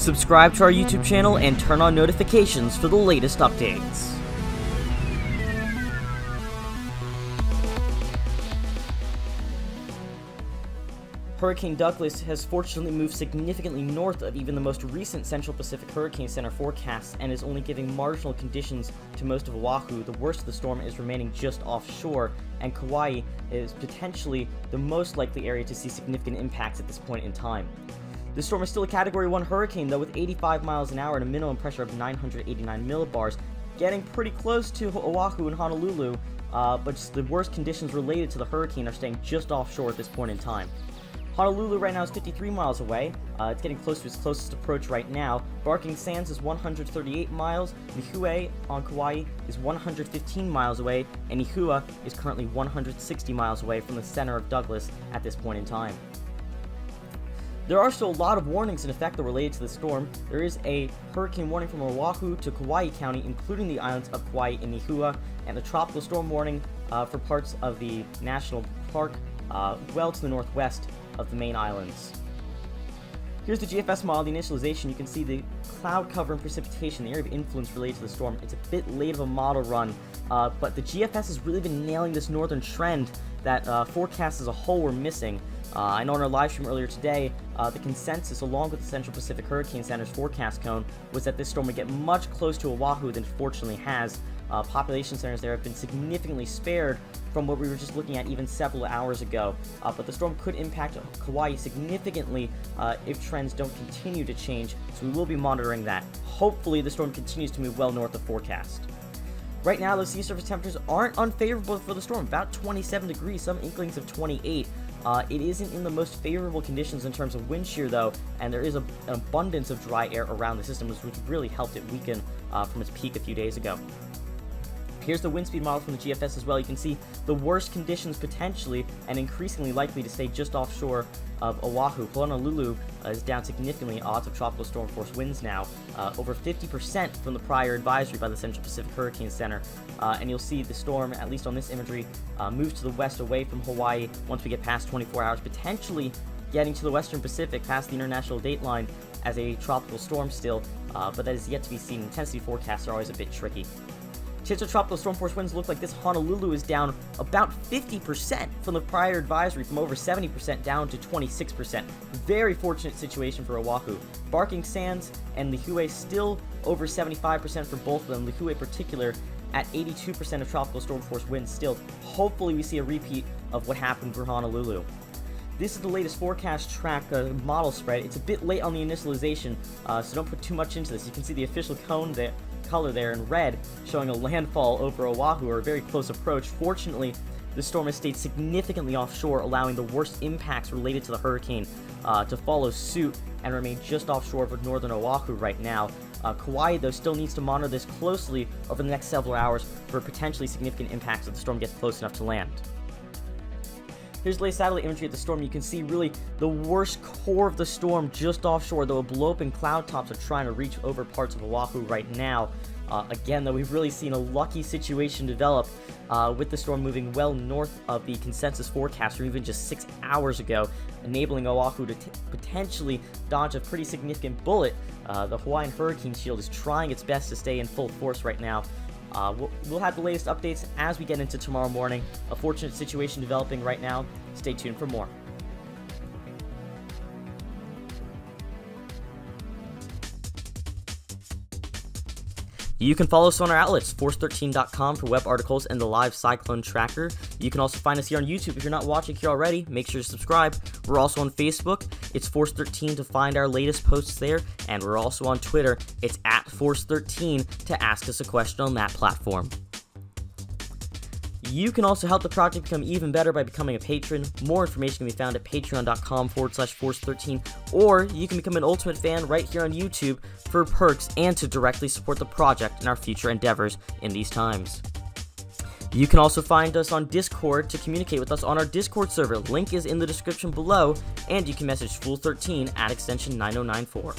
Subscribe to our YouTube channel and turn on notifications for the latest updates. Hurricane Douglas has fortunately moved significantly north of even the most recent Central Pacific Hurricane Center forecasts and is only giving marginal conditions to most of Oahu. The worst of the storm is remaining just offshore, and Kauai is potentially the most likely area to see significant impacts at this point in time. The storm is still a Category 1 hurricane, though, with 85 miles an hour and a minimum pressure of 989 millibars, getting pretty close to Oahu and Honolulu, but just the worst conditions related to the hurricane are staying just offshore at this point in time. Honolulu right now is 53 miles away. It's getting close to its closest approach right now. Barking Sands is 138 miles, Niihau on Kauai is 115 miles away, and Ihua is currently 160 miles away from the center of Douglas at this point in time. There are still a lot of warnings in effect that are related to the storm. There is a hurricane warning from Oahu to Kauai County, including the islands of Kauai and Ihua, and a tropical storm warning for parts of the national park well to the northwest of the main islands. Here's the GFS model, the initialization. You can see the cloud cover and precipitation, the area of influence related to the storm. It's a bit late of a model run, but the GFS has really been nailing this northern trend that forecasts as a whole were missing. I know in our live stream earlier today, the consensus along with the Central Pacific Hurricane Center's forecast cone was that this storm would get much close to Oahu than it fortunately has. Population centers there have been significantly spared from what we were just looking at even several hours ago, but the storm could impact Kauai significantly if trends don't continue to change, so we will be monitoring that. Hopefully the storm continues to move well north of forecast. Right now, those sea surface temperatures aren't unfavorable for the storm, about 27 degrees, some inklings of 28. It isn't in the most favorable conditions in terms of wind shear, though, and there is an abundance of dry air around the system, which really helped it weaken from its peak a few days ago. Here's the wind speed model from the GFS as well. You can see the worst conditions potentially and increasingly likely to stay just offshore of Oahu. Honolulu is down significantly, odds of tropical storm force winds now, over 50% from the prior advisory by the Central Pacific Hurricane Center. And you'll see the storm, at least on this imagery, moves to the west away from Hawaii once we get past 24 hours, potentially getting to the western Pacific past the international dateline as a tropical storm still, but that is yet to be seen. Intensity forecasts are always a bit tricky. Chances of tropical storm force winds look like this. Honolulu is down about 50% from the prior advisory, from over 70% down to 26%. Very fortunate situation for Oahu. Barking Sands and Lihue still over 75% for both of them. Lihue in particular at 82% of tropical storm force winds still. Hopefully we see a repeat of what happened for Honolulu. This is the latest forecast track model spread. It's a bit late on the initialization, so don't put too much into this. You can see the official cone there, color there in red, showing a landfall over Oahu, or a very close approach. Fortunately, the storm has stayed significantly offshore, allowing the worst impacts related to the hurricane to follow suit and remain just offshore of northern Oahu right now. Kauai, though, still needs to monitor this closely over the next several hours for potentially significant impacts if the storm gets close enough to land. Here's the latest satellite imagery of the storm. You can see really the worst core of the storm just offshore, though a blow-up and cloud tops are trying to reach over parts of Oahu right now. Again, though, we've really seen a lucky situation develop with the storm moving well north of the consensus forecast from even just 6 hours ago, enabling Oahu to potentially dodge a pretty significant bullet. The Hawaiian Hurricane Shield is trying its best to stay in full force right now. We'll have the latest updates as we get into tomorrow morning. A fortunate situation developing right now. Stay tuned for more. You can follow us on our outlets, force13.com for web articles and the live Cyclone Tracker. You can also find us here on YouTube. If you're not watching here already, make sure to subscribe. We're also on Facebook. It's Force 13 to find our latest posts there. And we're also on Twitter. It's @Force13 to ask us a question on that platform. You can also help the project become even better by becoming a patron. More information can be found at patreon.com/Force13, or you can become an ultimate fan right here on YouTube for perks and to directly support the project in our future endeavors in these times. You can also find us on Discord to communicate with us on our Discord server. Link is in the description below, and you can message Fool13 at extension 9094.